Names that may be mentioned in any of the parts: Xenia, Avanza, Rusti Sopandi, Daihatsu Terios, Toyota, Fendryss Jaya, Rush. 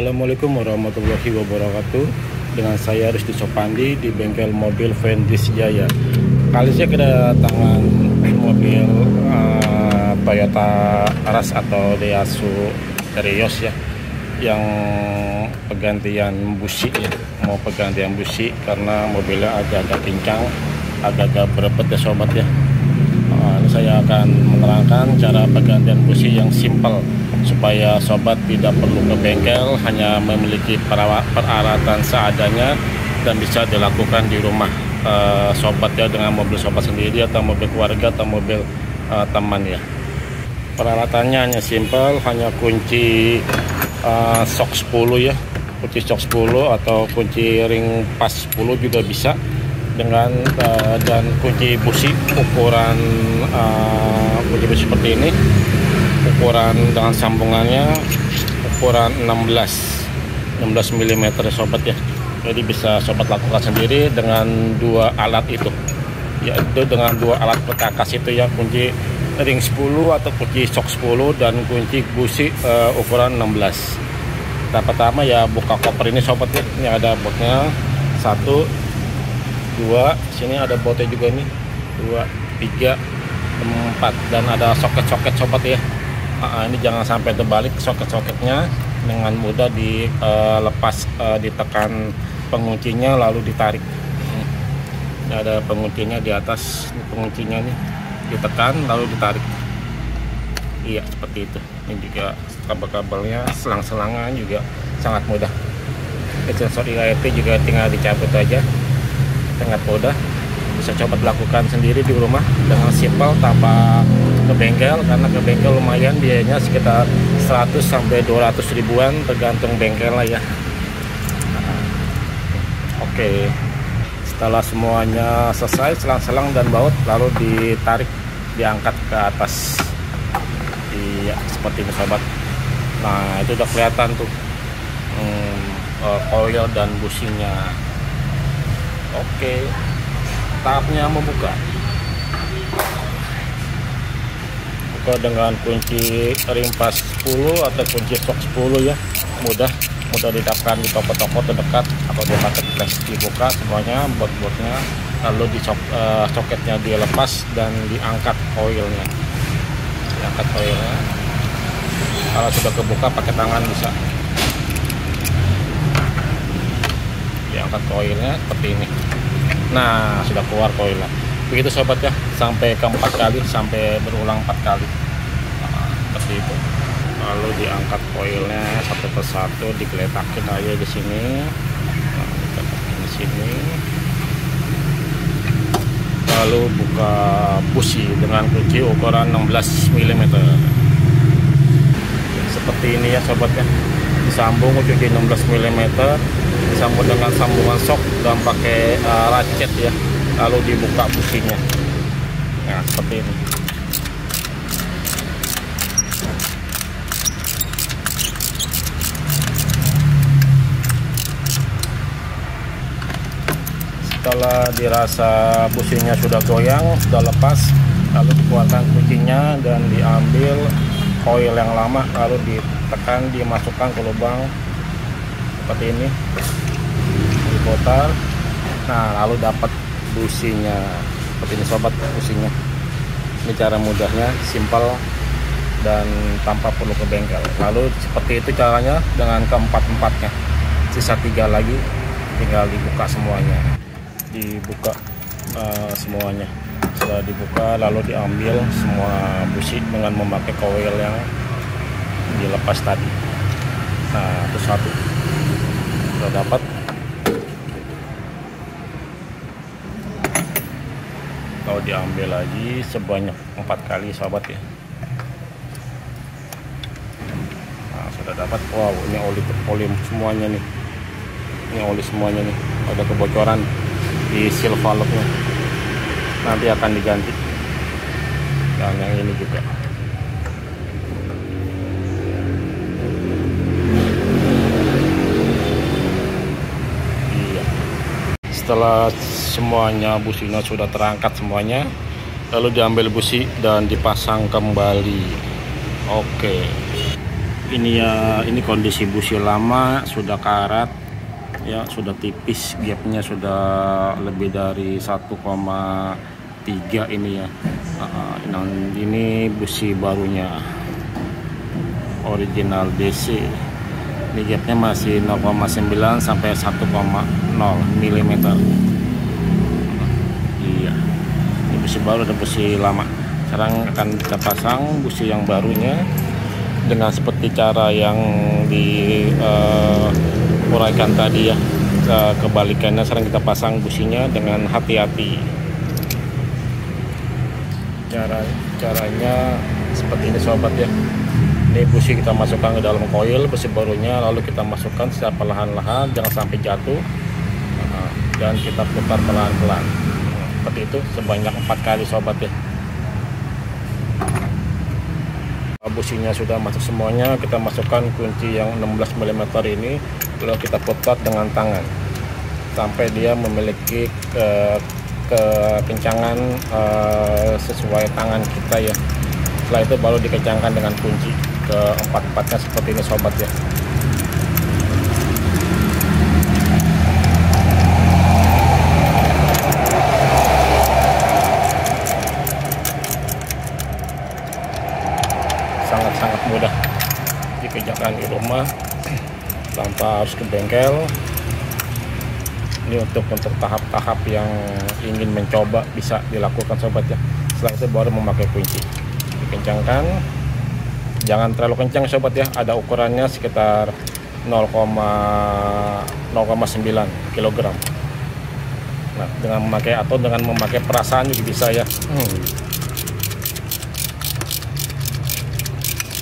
Assalamualaikum warahmatullahi wabarakatuh. Dengan saya Rusti Sopandi di bengkel mobil Fendryss Jaya. Kali saya kedatangan mobil Toyota Rush atau Daihatsu Terios ya, yang pegantian busi ya. Mau pegantian busi karena mobilnya agak-agak kencang, agak-agak berebet ya sobat ya. Saya akan menerangkan cara pegantian busi yang simpel supaya sobat tidak perlu ke bengkel, hanya memiliki peralatan seadanya dan bisa dilakukan di rumah sobat ya, dengan mobil sobat sendiri atau mobil keluarga atau mobil teman ya. Peralatannya hanya simpel, hanya kunci sok 10 ya, kunci sok 10 atau kunci ring pas 10 juga bisa, dengan dan kunci busi ukuran kunci busi seperti ini, ukuran dengan sambungannya ukuran 16 mm sobat ya. Jadi bisa sobat lakukan sendiri dengan dua alat itu, yaitu dengan dua alat petakas itu ya, kunci ring 10 atau kunci sok 10 dan kunci busi ukuran 16. Pertama ya, buka koper ini sobat ya, ini ada botnya 1, 2, sini ada botnya juga nih 2, 3, 4, dan ada soket-soket sobat ya. Ini jangan sampai terbalik soket-soketnya, dengan mudah dilepas, ditekan penguncinya lalu ditarik. Ini ada penguncinya di atas, penguncinya nih ditekan lalu ditarik. Iya seperti itu. Ini juga kabel-kabelnya, selang-selangan juga sangat mudah. Sensor IoT juga tinggal dicabut aja. Sangat mudah, bisa coba lakukan sendiri di rumah dengan simpel tanpa ke bengkel, karena ke bengkel lumayan biayanya sekitar 100 sampai 200 ribuan tergantung bengkel lah ya. Oke. Setelah semuanya selesai, selang-selang dan baut lalu ditarik, diangkat ke atas. Iya, seperti ini sobat. Nah, itu udah kelihatan tuh. Coil dan businya. Oke, tahapnya membuka. Buka dengan kunci ring pas 10 atau kunci sok 10 ya. Mudah didapatkan di toko-toko terdekat atau di marketplace. Dibuka semuanya, bot-botnya, lalu soketnya dilepas dan diangkat koilnya. Diangkat koilnya. Kalau sudah kebuka pakai tangan bisa. Diangkat koilnya seperti ini. Nah, sudah keluar koilnya. Begitu sobat ya, sampai keempat kali, sampai berulang 4 kali. Nah, seperti itu. Lalu diangkat koilnya satu persatu, digeletakin aja di sini. Nah, digeletakin di sini. Lalu buka busi dengan kunci ukuran 16 mm. Seperti ini ya sobat ya. Disambung kunci 16 mm. Disambung dengan sambungan sok dan pakai ratchet ya, lalu dibuka businya. Nah seperti ini. Setelah dirasa businya sudah goyang, sudah lepas, lalu dikeluarkan kuncinya dan diambil koil yang lama, lalu ditekan, dimasukkan ke lubang seperti ini, diputar. Nah lalu dapat businya seperti ini sobat, businya. Ini cara mudahnya, simpel dan tanpa perlu ke bengkel. Lalu seperti itu caranya dengan keempat-empatnya. Sisa 3 lagi, tinggal dibuka semuanya. Dibuka semuanya. Setelah dibuka lalu diambil semua busi dengan memakai coil yang dilepas tadi. Nah itu satu sudah dapat. Kalau diambil lagi sebanyak 4 kali sahabat ya. Nah sudah dapat. Wow, ini oli semuanya nih, ini oli semuanya nih, ada kebocoran di seal valve-nya, nanti akan diganti. Dan yang ini juga setelah semuanya businya sudah terangkat semuanya, lalu diambil busi dan dipasang kembali. Oke. ini ya, ini kondisi busi lama, sudah karat ya, sudah tipis, gapnya sudah lebih dari 1,3 ini ya. Ini busi barunya original DC, ini gapnya masih 0,9 sampai 1,0 mm. Iya, ini busi baru, ada busi lama. Sekarang akan kita pasang busi yang barunya dengan seperti cara yang diuraikan tadi ya. Kebalikannya sekarang kita pasang businya dengan hati-hati. Caranya seperti ini sobat ya. Ini busi kita masukkan ke dalam koil busi barunya, lalu kita masukkan secara perlahan-lahan, jangan sampai jatuh, dan kita putar pelan-pelan seperti itu sebanyak 4 kali sobat ya. Businya sudah masuk semuanya, kita masukkan kunci yang 16 mm ini, lalu kita putar dengan tangan sampai dia memiliki kekencangan sesuai tangan kita ya. Setelah itu baru dikencangkan dengan kunci keempat-empatnya seperti ini sobat ya. Sangat mudah dikerjakan di rumah tanpa harus ke bengkel. Ini untuk tahap-tahap yang ingin mencoba bisa dilakukan sobat ya. Setelah itu baru memakai kunci, dikencangkan, jangan terlalu kencang sobat ya, ada ukurannya sekitar 0,9 kg. Nah, dengan memakai atau dengan memakai perasaan juga bisa ya.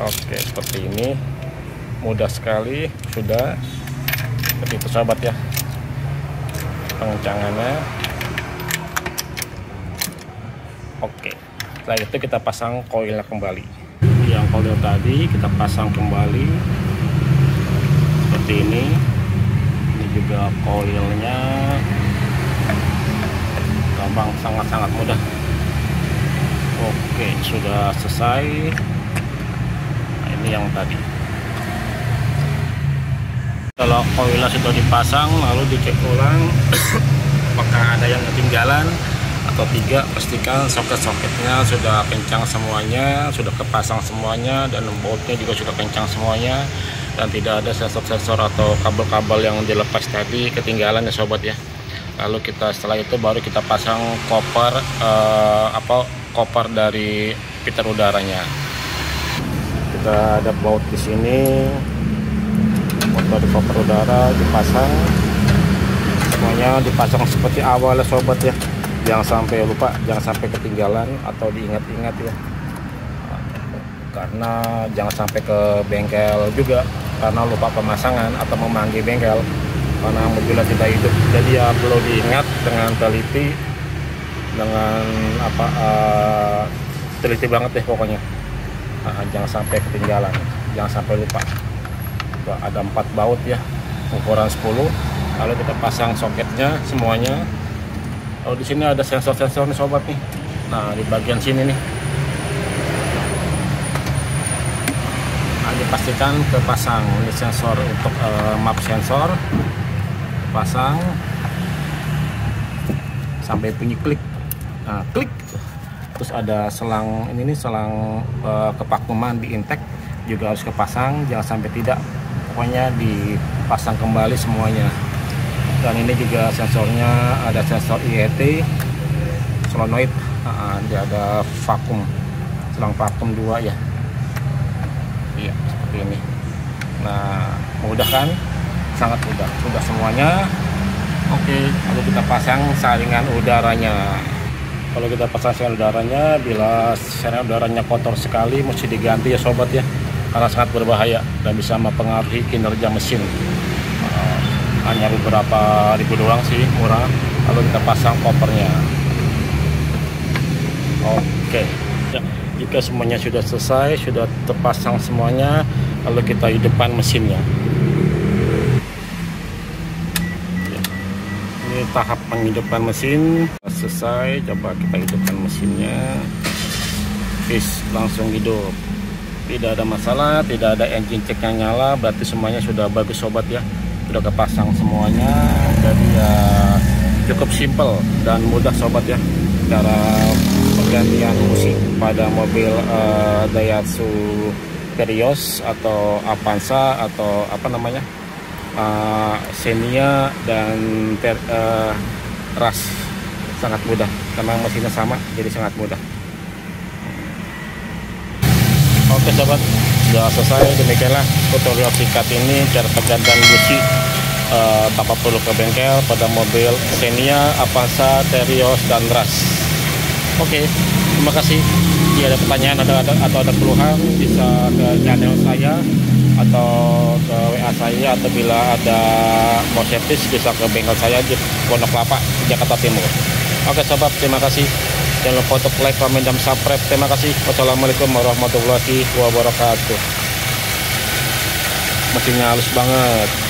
Oke, seperti ini, mudah sekali, sudah seperti itu sahabat ya pengencangannya. Oke, setelah itu kita pasang koilnya kembali, yang koil tadi kita pasang kembali seperti ini. Ini juga koilnya, gampang, sangat-sangat mudah. Oke, sudah selesai. Ini yang tadi, kalau koilnya sudah dipasang lalu dicek ulang apakah ada yang ketinggalan atau tidak. Pastikan soket-soketnya sudah kencang semuanya, sudah kepasang semuanya, dan bautnya juga sudah kencang semuanya, dan tidak ada sensor-sensor atau kabel-kabel yang dilepas tadi ketinggalan ya sobat ya. Lalu kita setelah itu baru kita pasang koper koper dari filter udaranya. Kita ada baut di sini, motor koper udara dipasang, semuanya dipasang seperti awal sobat ya. Jangan sampai lupa, jangan sampai ketinggalan atau diingat-ingat ya, karena jangan sampai ke bengkel juga karena lupa pemasangan atau memanggil bengkel karena mobilnya tidak hidup. Jadi ya perlu diingat dengan teliti, dengan teliti banget deh pokoknya. Jangan sampai ketinggalan, jangan sampai lupa. Ada 4 baut ya, ukuran 10. Lalu kita pasang soketnya semuanya. Lalu di sini ada sensor-sensor nih sobat nih. Nah, di bagian sini nih. Nah, dipastikan terpasang. Ini sensor untuk map sensor. Pasang sampai bunyi klik. Nah, klik. Terus ada selang ini nih, selang kevakuman di intake juga harus kepasang, jangan sampai tidak, pokoknya dipasang kembali semuanya. Dan ini juga sensornya, ada sensor IET solenoid, dia ada vakum, selang vakum 2 ya. Iya, seperti ini. Nah, mudah kan? Sangat mudah, sudah semuanya. Oke, lalu kita pasang saringan udaranya. Kalau kita pasang saringan udaranya, bila saringan udaranya kotor sekali mesti diganti ya sobat ya, karena sangat berbahaya dan bisa mempengaruhi kinerja mesin. Hanya beberapa ribu doang sih, murah. Lalu kita pasang kopernya. Oke, ya, jika semuanya sudah selesai, sudah terpasang semuanya, lalu kita hidupkan mesinnya. Tahap penghidupan mesin selesai, coba kita hidupkan mesinnya. Langsung hidup. tidak ada masalah, tidak ada engine check yang nyala, berarti semuanya sudah bagus sobat ya, sudah kepasang semuanya. Jadi ya cukup simple dan mudah sobat ya cara penggantian busi pada mobil Daihatsu Terios atau Avanza atau apa namanya Xenia dan Rush. Sangat mudah karena mesinnya sama, jadi sangat mudah. Oke sobat, sudah selesai. Demikianlah tutorial singkat ini cara penggantian busi tanpa perlu ke bengkel pada mobil Xenia, Avanza, Terios, dan Rush. Oke, terima kasih. Jika ada pertanyaan atau ada keluhan, bisa ke channel saya atau ke WA saya, atau bila ada mau servis bisa ke bengkel saya di Pondok Kelapa, Jakarta Timur. Oke sobat, terima kasih. Jangan lupa untuk like, komen, dan subscribe. Terima kasih. Wassalamualaikum warahmatullahi wabarakatuh. Mesinnya halus banget.